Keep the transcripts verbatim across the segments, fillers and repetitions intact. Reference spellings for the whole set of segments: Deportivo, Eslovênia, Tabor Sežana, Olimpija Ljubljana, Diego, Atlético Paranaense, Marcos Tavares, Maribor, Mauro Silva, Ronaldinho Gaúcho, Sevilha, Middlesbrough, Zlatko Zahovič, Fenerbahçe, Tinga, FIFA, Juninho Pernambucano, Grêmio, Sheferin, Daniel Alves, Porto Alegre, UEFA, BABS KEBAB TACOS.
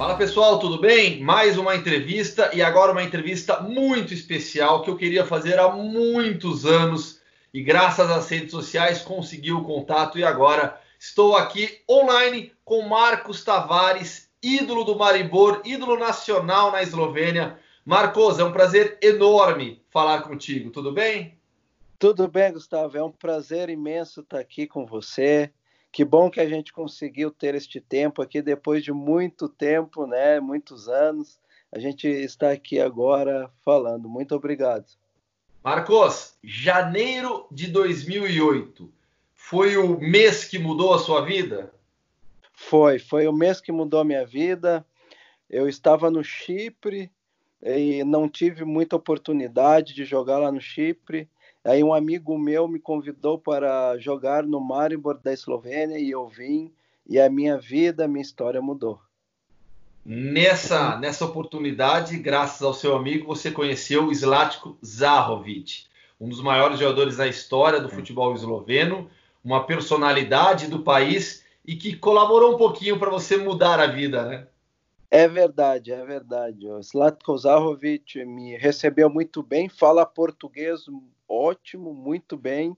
Fala pessoal, tudo bem? Mais uma entrevista e agora uma entrevista muito especial que eu queria fazer há muitos anos e graças às redes sociais consegui o contato e agora estou aqui online com Marcos Tavares, ídolo do Maribor, ídolo nacional na Eslovênia. Marcos, é um prazer enorme falar contigo, tudo bem? Tudo bem, Gustavo, é um prazer imenso estar aqui com você. Que bom que a gente conseguiu ter este tempo aqui depois de muito tempo, né? Muitos anos. A gente está aqui agora falando. Muito obrigado. Marcos, janeiro de dois mil e oito foi o mês que mudou a sua vida? Foi, foi o mês que mudou a minha vida. Eu estava no Chipre e não tive muita oportunidade de jogar lá no Chipre. Aí um amigo meu me convidou para jogar no Maribor da Eslovênia e eu vim, e a minha vida, a minha história mudou. Nessa, nessa oportunidade, graças ao seu amigo, você conheceu o Zlatko Zahovič, um dos maiores jogadores da história do futebol esloveno, uma personalidade do país e que colaborou um pouquinho para você mudar a vida, né? É verdade, é verdade. O Zlatko Zahovič me recebeu muito bem, fala português ótimo, muito bem,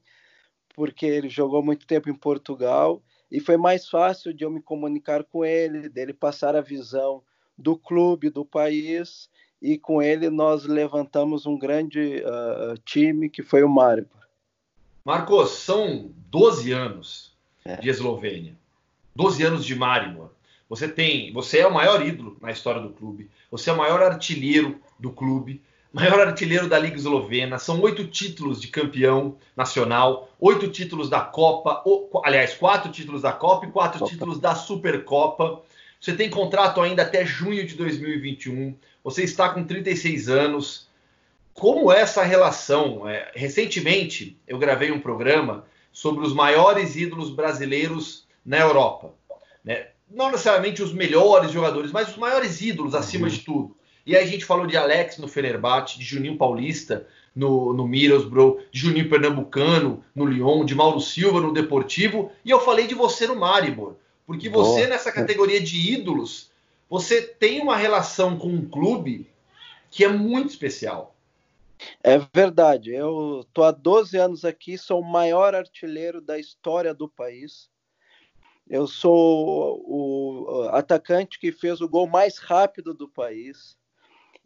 porque ele jogou muito tempo em Portugal e foi mais fácil de eu me comunicar com ele, dele passar a visão do clube, do país, e com ele nós levantamos um grande uh, time que foi o Maribor. Marcos, são doze anos é. de Eslovênia, doze anos de Maribor. Você tem, você é o maior ídolo na história do clube, você é o maior artilheiro do clube, maior artilheiro da Liga Eslovena, são oito títulos de campeão nacional, oito títulos da Copa, ou, aliás, quatro títulos da Copa e quatro Copa. títulos da Supercopa. Você tem contrato ainda até junho de dois mil e vinte e um, você está com trinta e seis anos. Como é essa relação? É, recentemente, eu gravei um programa sobre os maiores ídolos brasileiros na Europa, né? Não necessariamente os melhores jogadores, mas os maiores ídolos acima uhum. de tudo. E aí a gente falou de Alex no Fenerbahçe, de Juninho Paulista no, no Middlesbrough, de Juninho Pernambucano no Lyon, de Mauro Silva no Deportivo, e eu falei de você no Maribor, porque você oh. nessa categoria de ídolos, você tem uma relação com um clube que é muito especial. É verdade, eu tô há doze anos aqui, sou o maior artilheiro da história do país. Eu sou o atacante que fez o gol mais rápido do país.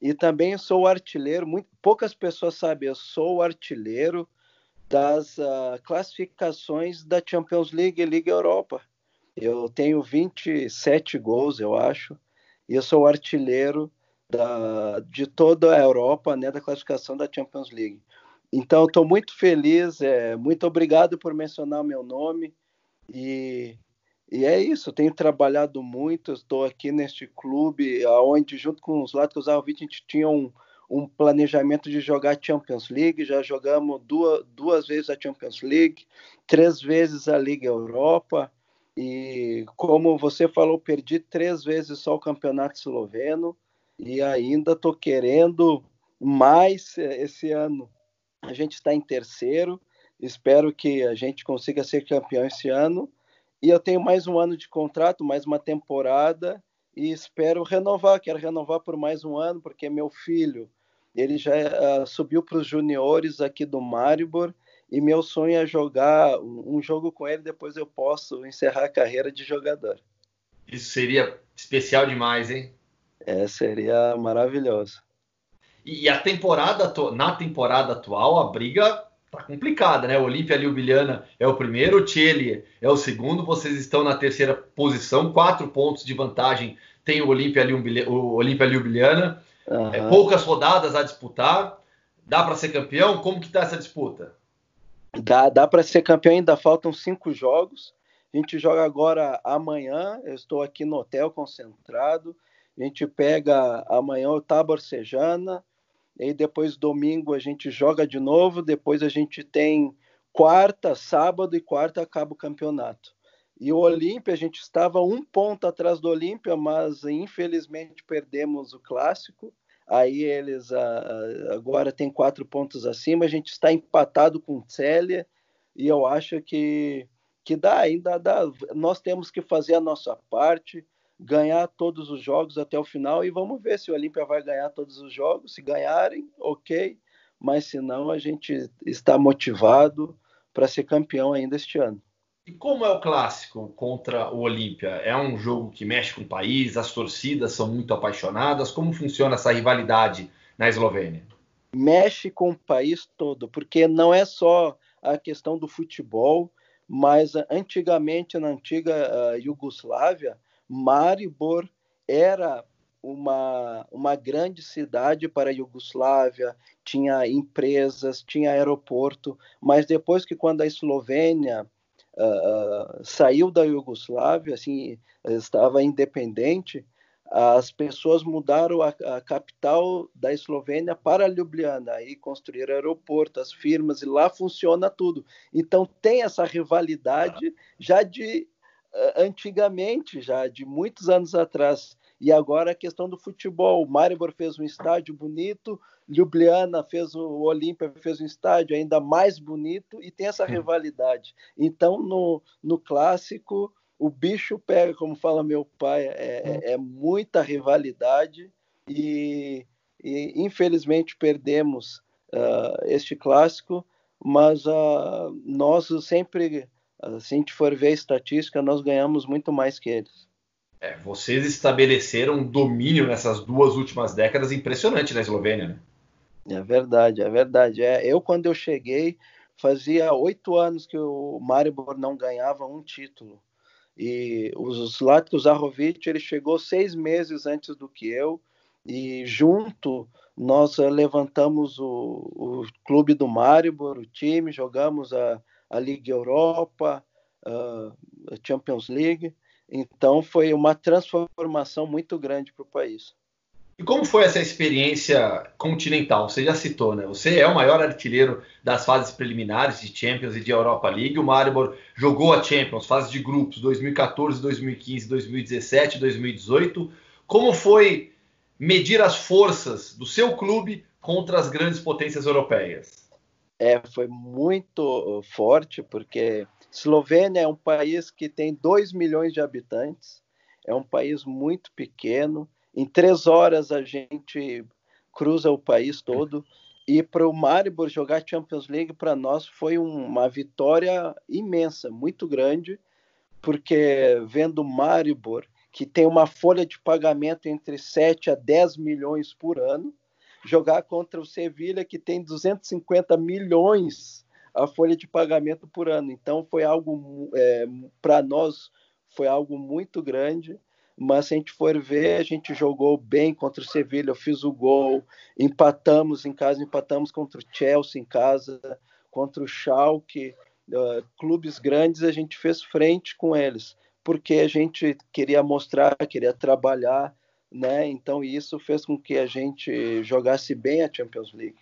E também sou artilheiro. Muito, poucas pessoas sabem, eu sou o artilheiro das uh, classificações da Champions League e Liga Europa. Eu tenho vinte e sete gols, eu acho. E eu sou o artilheiro da, de toda a Europa, né, da classificação da Champions League. Então, estou muito feliz. É, muito obrigado por mencionar meu nome. E... E é isso, eu tenho trabalhado muito, estou aqui neste clube, onde junto com os Zlatko Zahovič a gente tinha um, um planejamento de jogar Champions League, já jogamos duas, duas vezes a Champions League, três vezes a Liga Europa, e como você falou, perdi três vezes só o campeonato esloveno, e ainda estou querendo mais esse ano. A gente está em terceiro, espero que a gente consiga ser campeão esse ano. E eu tenho mais um ano de contrato, mais uma temporada, e espero renovar. Quero renovar por mais um ano, porque meu filho, ele já uh, subiu para os juniores aqui do Maribor, e meu sonho é jogar um jogo com ele, depois eu posso encerrar a carreira de jogador. Isso seria especial demais, hein? É, seria maravilhoso. E a temporada, na temporada atual, a briga... Tá complicada, né? O Olimpija Ljubljana é o primeiro, o Celje é o segundo, vocês estão na terceira posição, quatro pontos de vantagem tem o Olimpija Ljubljana, uhum. é, poucas rodadas a disputar, dá para ser campeão? Como que tá essa disputa? Dá, dá para ser campeão, ainda faltam cinco jogos, a gente joga agora amanhã, eu estou aqui no hotel concentrado, a gente pega amanhã o Tabor Sežana, e depois domingo a gente joga de novo, depois a gente tem quarta, sábado e quarta acaba o campeonato. E o Olimpija, a gente estava um ponto atrás do Olimpija, mas infelizmente perdemos o Clássico, aí eles a, agora tem quatro pontos acima, a gente está empatado com o Celje, e eu acho que, que dá, ainda dá, nós temos que fazer a nossa parte, ganhar todos os jogos até o final, e vamos ver se o Olimpia vai ganhar todos os jogos. Se ganharem, ok, mas se não, a gente está motivado para ser campeão ainda este ano. E como é o clássico contra o Olimpia? É um jogo que mexe com o país, as torcidas são muito apaixonadas, como funciona essa rivalidade na Eslovênia? Mexe com o país todo, porque não é só a questão do futebol, mas antigamente, na antiga uh, Iugoslávia, Maribor era uma, uma grande cidade para a Iugoslávia, tinha empresas, tinha aeroporto, mas depois que quando a Eslovênia uh, saiu da Iugoslávia, assim, estava independente, as pessoas mudaram a, a capital da Eslovênia para Ljubljana e construíram aeroporto, as firmas, e lá funciona tudo. Então tem essa rivalidade já de antigamente, já de muitos anos atrás. E agora a questão do futebol. O Maribor fez um estádio bonito, Ljubljana fez o Olimpia, fez um estádio ainda mais bonito, e tem essa rivalidade. Então, no, no clássico, o bicho pega, como fala meu pai, é, é muita rivalidade, e, e infelizmente perdemos uh, este clássico, mas uh, nós sempre... Se a gente for ver a estatística, nós ganhamos muito mais que eles. É, vocês estabeleceram um domínio nessas duas últimas décadas impressionante na Eslovênia, né? É verdade, é verdade. É, eu, quando eu cheguei, fazia oito anos que o Maribor não ganhava um título. E o Zlatko Zahovič, ele chegou seis meses antes do que eu, e junto nós levantamos o, o clube do Maribor, o time, jogamos a... a Liga Europa, a Champions League. Então foi uma transformação muito grande para o país. E como foi essa experiência continental? Você já citou, né? Você é o maior artilheiro das fases preliminares de Champions e de Europa League. O Maribor jogou a Champions, fase de grupos, dois mil e quatorze, dois mil e quinze, dois mil e dezessete, dois mil e dezoito. Como foi medir as forças do seu clube contra as grandes potências europeias? É, foi muito forte, porque Eslovênia é um país que tem dois milhões de habitantes, é um país muito pequeno. Em três horas a gente cruza o país todo, e para o Maribor jogar Champions League para nós foi uma vitória imensa, muito grande, porque vendo o Maribor, que tem uma folha de pagamento entre sete a dez milhões por ano, jogar contra o Sevilha, que tem duzentos e cinquenta milhões a folha de pagamento por ano. Então foi algo, é, para nós foi algo muito grande, mas se a gente for ver, a gente jogou bem contra o Sevilha, eu fiz o gol, empatamos em casa, empatamos contra o Chelsea em casa, contra o Schalke, uh, clubes grandes, a gente fez frente com eles, porque a gente queria mostrar, queria trabalhar, né? Então isso fez com que a gente jogasse bem a Champions League.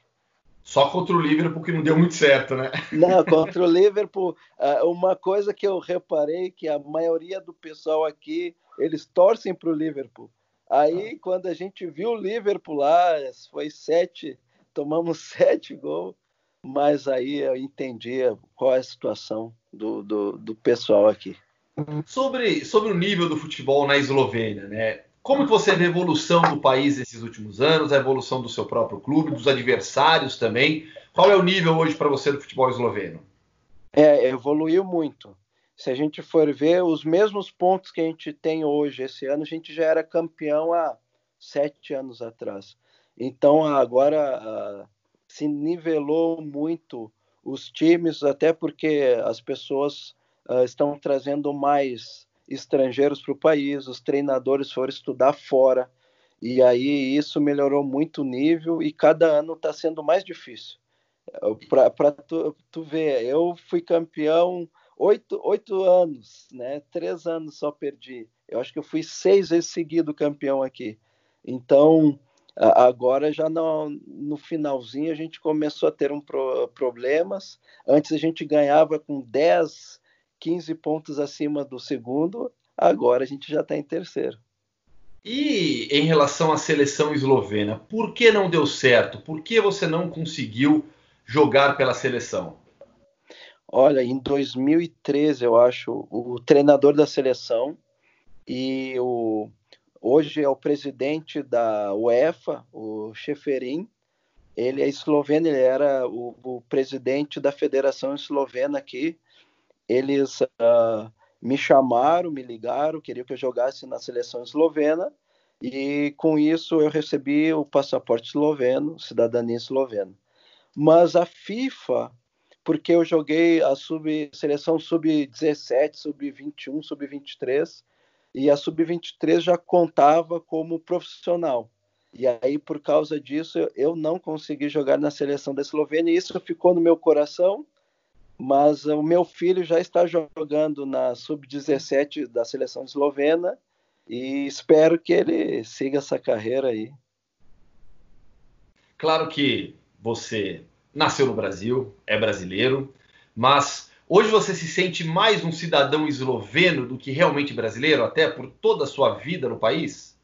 Só contra o Liverpool que não deu muito certo, né? Não, contra o Liverpool, uma coisa que eu reparei, que a maioria do pessoal aqui, eles torcem para o Liverpool. Aí ah. quando a gente viu o Liverpool lá, foi sete, tomamos sete gols, mas aí eu entendi qual é a situação do, do, do pessoal aqui. Sobre, sobre o nível do futebol na Eslovênia, né? Como que você vê a evolução do país nesses últimos anos, a evolução do seu próprio clube, dos adversários também? Qual é o nível hoje para você do futebol esloveno? É, evoluiu muito. Se a gente for ver, os mesmos pontos que a gente tem hoje, esse ano, a gente já era campeão há sete anos atrás. Então, agora se nivelou muito os times, até porque as pessoas estão trazendo mais estrangeiros para o país, os treinadores foram estudar fora, e aí isso melhorou muito o nível, e cada ano está sendo mais difícil. Para tu, tu ver, eu fui campeão oito, oito anos, né? Três anos só perdi. Eu acho que eu fui seis vezes seguido campeão aqui. Então, agora já no, no finalzinho a gente começou a ter um pro, problemas. Antes a gente ganhava com dez, quinze pontos acima do segundo, agora a gente já está em terceiro. E em relação à seleção eslovena, por que não deu certo? Por que você não conseguiu jogar pela seleção? Olha, em dois mil e treze, eu acho, o treinador da seleção e o, hoje é o presidente da UEFA, o Sheferin. Ele é esloveno, ele era o, o presidente da Federação Eslovena aqui. Eles uh, me chamaram, me ligaram, queriam que eu jogasse na seleção eslovena, e com isso eu recebi o passaporte esloveno, cidadania eslovena. Mas a FIFA, porque eu joguei a sub, seleção sub dezessete, sub vinte e um, sub vinte e três, e a sub vinte e três já contava como profissional. E aí, por causa disso, eu não consegui jogar na seleção da Eslovênia, e isso ficou no meu coração, mas o meu filho já está jogando na sub dezessete da seleção eslovena, e espero que ele siga essa carreira aí. Claro que você nasceu no Brasil, é brasileiro, mas hoje você se sente mais um cidadão esloveno do que realmente brasileiro, até por toda a sua vida no país?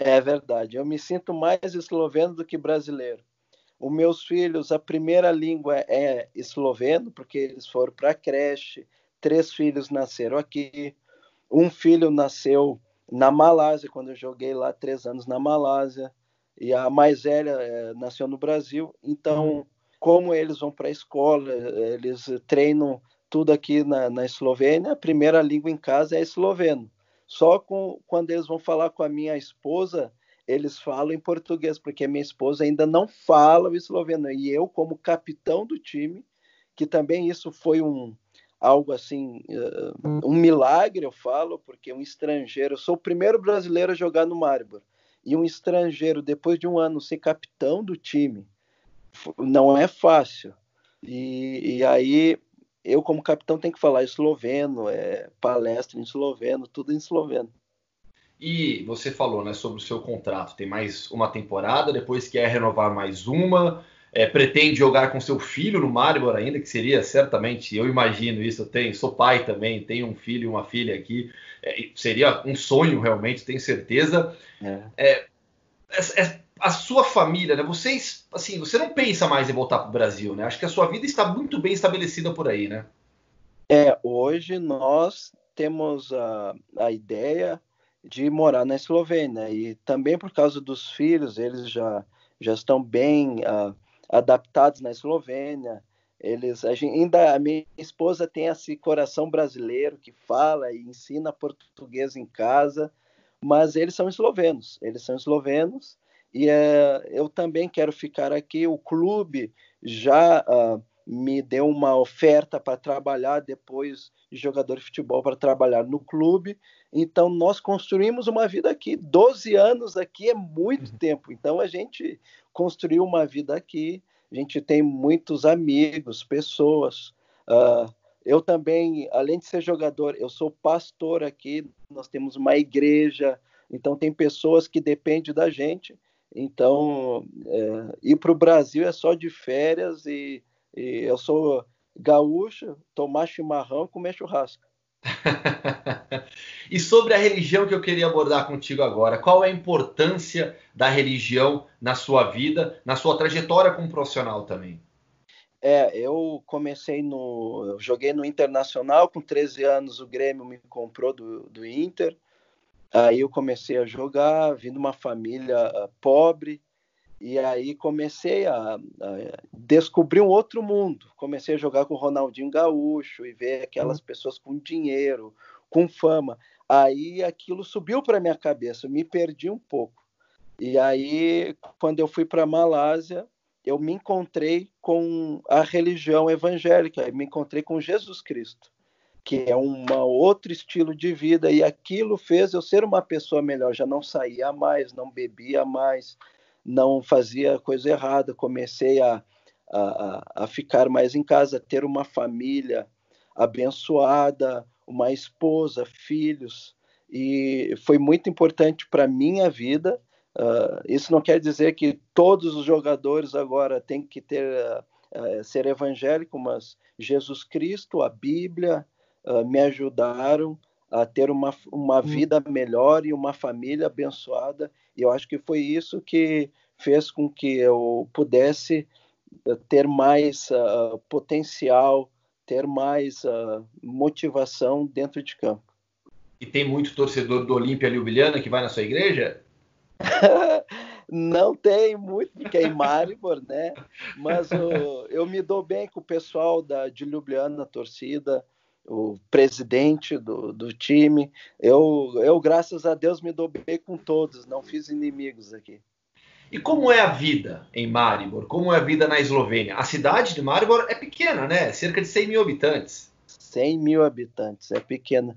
É verdade, eu me sinto mais esloveno do que brasileiro. Os meus filhos, a primeira língua é esloveno, porque eles foram para a creche, três filhos nasceram aqui, um filho nasceu na Malásia, quando eu joguei lá três anos na Malásia, e a mais velha é, nasceu no Brasil. Então, como eles vão para a escola, eles treinam tudo aqui na, na Eslovênia, a primeira língua em casa é esloveno. Só com, quando eles vão falar com a minha esposa, eles falam em português, porque a minha esposa ainda não fala o esloveno. E eu, como capitão do time, que também isso foi um, algo assim, uh, um milagre, eu falo, porque um estrangeiro... Eu sou o primeiro brasileiro a jogar no Maribor. E um estrangeiro, depois de um ano, ser capitão do time, não é fácil. E, e aí... Eu, como capitão, tenho que falar esloveno, é, palestra em esloveno, tudo em esloveno. E você falou, né, sobre o seu contrato. Tem mais uma temporada, depois quer renovar mais uma. É, pretende jogar com seu filho no Maribor ainda, que seria certamente, eu imagino isso, eu tenho, sou pai também, tenho um filho e uma filha aqui. É, seria um sonho, realmente, tenho certeza. É. É, é, é, a sua família, né? Vocês, assim, você não pensa mais em voltar para o Brasil, né? Acho que a sua vida está muito bem estabelecida por aí, né? É, hoje nós temos a, a ideia de morar na Eslovênia, e também por causa dos filhos, eles já, já estão bem uh, adaptados na Eslovênia. Eles, a gente, ainda a minha esposa tem esse coração brasileiro que fala e ensina português em casa, mas eles são eslovenos, eles são eslovenos. E é, eu também quero ficar aqui. O clube já uh, me deu uma oferta para trabalhar depois de jogador de futebol, para trabalhar no clube. Então nós construímos uma vida aqui. doze anos aqui é muito tempo. Então a gente construiu uma vida aqui. A gente tem muitos amigos, pessoas. Uh, eu também, além de ser jogador, eu sou pastor aqui. Nós temos uma igreja. Então tem pessoas que dependem da gente. Então, é, ir para o Brasil é só de férias, e, e eu sou gaúcho, tomar chimarrão e comer churrasco. E sobre a religião que eu queria abordar contigo agora, qual é a importância da religião na sua vida, na sua trajetória como profissional também? É, eu comecei no... Eu joguei no Internacional, com treze anos o Grêmio me comprou do, do Inter. Aí eu comecei a jogar, vim de uma família uh, pobre, e aí comecei a, a descobrir um outro mundo. Comecei a jogar com o Ronaldinho Gaúcho e ver aquelas pessoas com dinheiro, com fama. Aí aquilo subiu para minha cabeça, eu me perdi um pouco. E aí, quando eu fui para a Malásia, eu me encontrei com a religião evangélica, eu me encontrei com Jesus Cristo, que é um outro estilo de vida, e aquilo fez eu ser uma pessoa melhor. Já não saía mais, não bebia mais, não fazia coisa errada, comecei a, a, a ficar mais em casa, ter uma família abençoada, uma esposa, filhos, e foi muito importante para a minha vida. Uh, isso não quer dizer que todos os jogadores agora têm que ter, uh, uh, ser evangélico, mas Jesus Cristo, a Bíblia, Uh, me ajudaram a ter uma, uma vida melhor e uma família abençoada. E eu acho que foi isso que fez com que eu pudesse ter mais uh, potencial, ter mais uh, motivação dentro de campo. E tem muito torcedor do Olimpija Ljubljana que vai na sua igreja? Não tem muito, porque é em Maribor, né? Mas o, eu me dou bem com o pessoal da, de Ljubljana na torcida, o presidente do, do time. Eu, eu, graças a Deus, me dou bem com todos, não fiz inimigos aqui. E como é a vida em Maribor? Como é a vida na Eslovênia? A cidade de Maribor é pequena, né? Cerca de cem mil habitantes. cem mil habitantes, é pequena.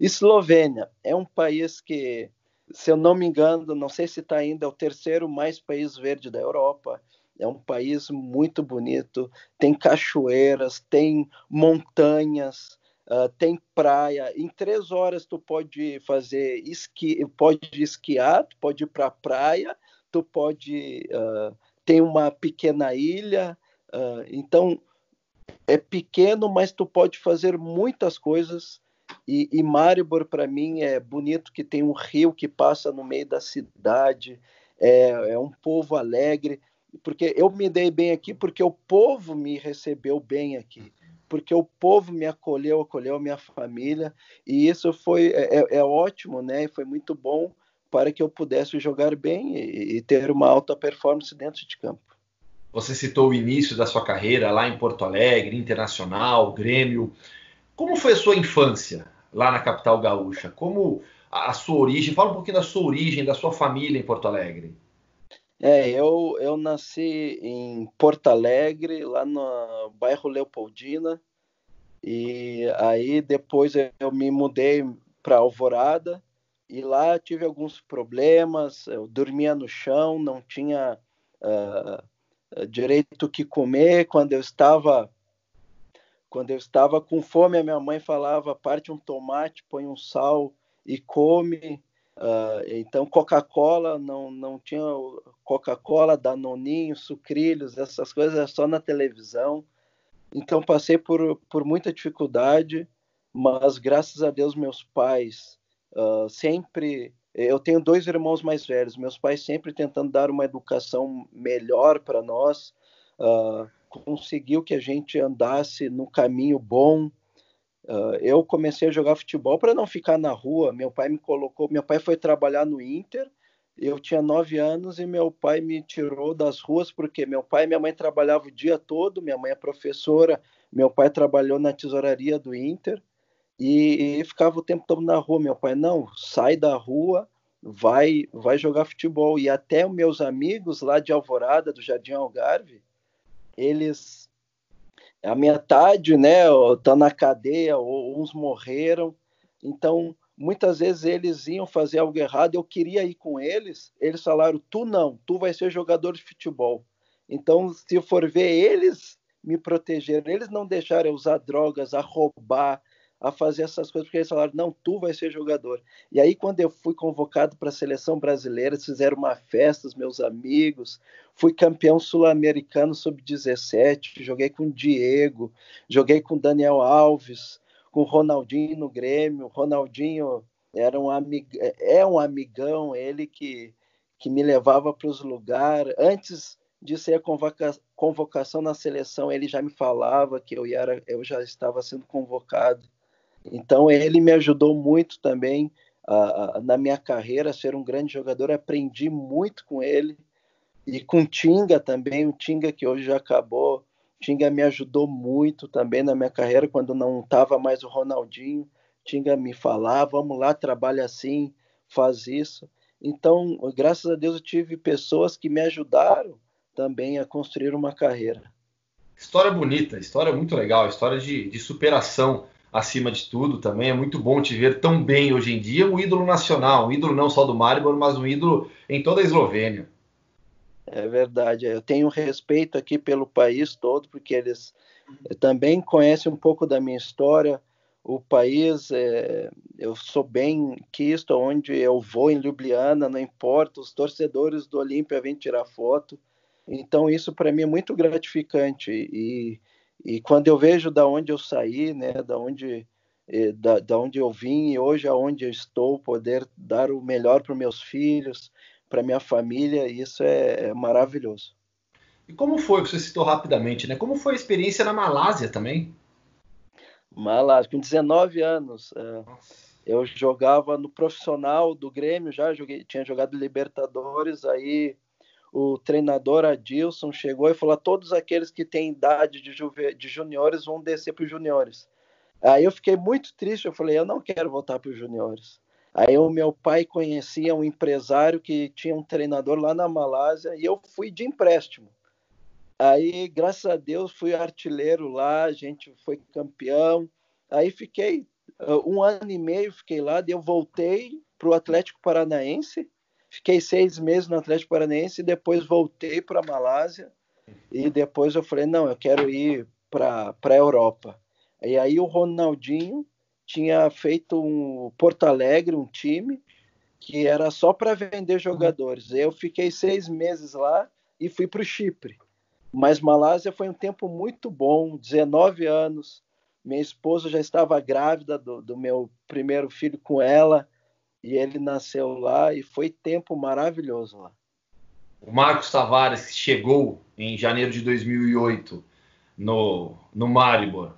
Eslovênia é um país que, se eu não me engano, não sei se está ainda, é o terceiro mais país verde da Europa. É um país muito bonito, tem cachoeiras, tem montanhas, uh, tem praia. Em três horas tu pode fazer esqui, pode esquiar, tu pode ir para a praia, tu pode uh, tem uma pequena ilha, uh, então é pequeno, mas tu pode fazer muitas coisas. E, e Maribor, para mim, é bonito que tem um rio que passa no meio da cidade, é, é um povo alegre, porque eu me dei bem aqui, porque o povo me recebeu bem aqui, porque o povo me acolheu, acolheu minha família, e isso foi é, é ótimo, né? Foi muito bom para que eu pudesse jogar bem e, e ter uma alta performance dentro de campo. Você citou o início da sua carreira lá em Porto Alegre, Internacional, Grêmio. Como foi a sua infância lá na capital gaúcha? Como a sua origem? Fala um pouquinho da sua origem, da sua família em Porto Alegre. É, eu, eu nasci em Porto Alegre, lá no bairro Leopoldina. E aí depois eu me mudei para Alvorada. E lá tive alguns problemas. Eu dormia no chão, não tinha uh, direito o que comer. Quando eu estava... Quando eu estava com fome, a minha mãe falava, parte um tomate, põe um sal e come. Uh, então, Coca-Cola, não, não tinha Coca-Cola, Danoninho, sucrilhos, essas coisas só na televisão. Então, passei por, por muita dificuldade, mas graças a Deus, meus pais uh, sempre... Eu tenho dois irmãos mais velhos, meus pais sempre tentando dar uma educação melhor para nós, uh, conseguiu que a gente andasse no caminho bom. Uh, eu comecei a jogar futebol para não ficar na rua. Meu pai me colocou... Meu pai foi trabalhar no Inter. Eu tinha nove anos e meu pai me tirou das ruas, porque meu pai e minha mãe trabalhavam o dia todo. Minha mãe é professora. Meu pai trabalhou na tesouraria do Inter. E, e ficava o tempo todo na rua. Meu pai, não, sai da rua, vai, vai jogar futebol. E até os meus amigos lá de Alvorada, do Jardim Algarve, eles, a metade, né, estão na cadeia, ou uns morreram. Então, muitas vezes eles iam fazer algo errado, eu queria ir com eles, eles falaram, tu não, tu vai ser jogador de futebol. Então, se for ver, eles me protegeram, eles não deixaram eu usar drogas, a roubar, a fazer essas coisas, porque eles falaram, não, tu vai ser jogador. E aí, quando eu fui convocado para a seleção brasileira, eles fizeram uma festa, os meus amigos, fui campeão sul-americano sub dezessete, joguei com o Diego, joguei com o Daniel Alves, com o Ronaldinho no Grêmio. O Ronaldinho era um amig... é um amigão, ele que, que me levava para os lugares. Antes de ser a convoca... convocação na seleção, ele já me falava que eu, era... eu já estava sendo convocado. Então, ele me ajudou muito também uh, na minha carreira, a ser um grande jogador. Aprendi muito com ele e com o Tinga também. O Tinga, que hoje já acabou, o Tinga me ajudou muito também na minha carreira, quando não estava mais o Ronaldinho. O Tinga me falava, vamos lá, trabalha assim, faz isso. Então, graças a Deus, eu tive pessoas que me ajudaram também a construir uma carreira. História bonita, história muito legal, história de, de superação. Acima de tudo, também é muito bom te ver tão bem hoje em dia, um ídolo nacional, um ídolo não só do Maribor, mas um ídolo em toda a Eslovênia. É verdade, eu tenho respeito aqui pelo país todo, porque eles também conhecem um pouco da minha história, o país, é, eu sou bem quisto, onde eu vou em Ljubljana, não importa, os torcedores do Olimpija vêm tirar foto, então isso para mim é muito gratificante, e E quando eu vejo da onde eu saí, né, da onde, da, da onde eu vim e hoje aonde eu estou, poder dar o melhor para os meus filhos, para minha família, isso é, é maravilhoso. E como foi, que você citou rapidamente, né? Como foi a experiência na Malásia também? Malásia, com dezenove anos. Eu jogava no profissional do Grêmio já, joguei, tinha jogado Libertadores, aí o treinador Adilson chegou e falou: todos aqueles que têm idade de, juve, de juniores vão descer para os juniores. Aí eu fiquei muito triste, eu falei, eu não quero voltar para os juniores. Aí o meu pai conhecia um empresário que tinha um treinador lá na Malásia e eu fui de empréstimo. Aí, graças a Deus, fui artilheiro lá, a gente foi campeão. Aí fiquei um ano e meio, fiquei lá, daí eu voltei para o Atlético Paranaense, fiquei seis meses no Atlético Paranaense, depois voltei para a Malásia, e depois eu falei, não, eu quero ir para a Europa. E aí o Ronaldinho tinha feito um Porto Alegre, um time, que era só para vender jogadores. Eu fiquei seis meses lá e fui para o Chipre. Mas Malásia foi um tempo muito bom, dezenove anos. Minha esposa já estava grávida do, do meu primeiro filho com ela, e ele nasceu lá, e foi tempo maravilhoso lá. O Marcos Tavares, que chegou em janeiro de dois mil e oito no, no Maribor,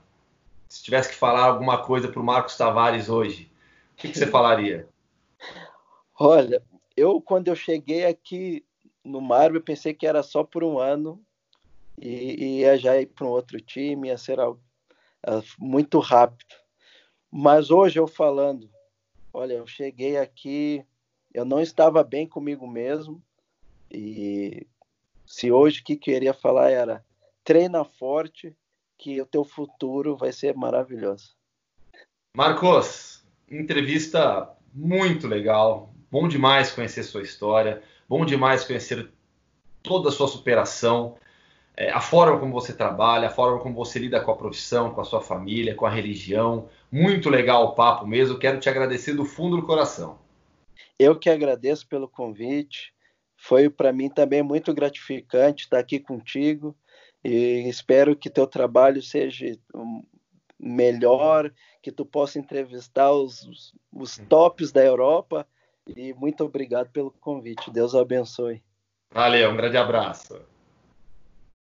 se tivesse que falar alguma coisa para o Marcos Tavares hoje, o que, que você falaria? Olha, eu quando eu cheguei aqui no Maribor, pensei que era só por um ano, e, e ia já ir para um outro time, ia ser algo muito rápido. Mas hoje eu falando, olha, eu cheguei aqui, eu não estava bem comigo mesmo, e se hoje o que queria falar era treina forte, que o teu futuro vai ser maravilhoso. Marcos, entrevista muito legal, bom demais conhecer sua história, bom demais conhecer toda a sua superação, a forma como você trabalha, a forma como você lida com a profissão, com a sua família, com a religião. Muito legal o papo mesmo. Quero te agradecer do fundo do coração. Eu que agradeço pelo convite. Foi para mim também muito gratificante estar aqui contigo. E espero que teu trabalho seja melhor, que tu possa entrevistar os, os tops da Europa. E muito obrigado pelo convite. Deus abençoe. Valeu, um grande abraço.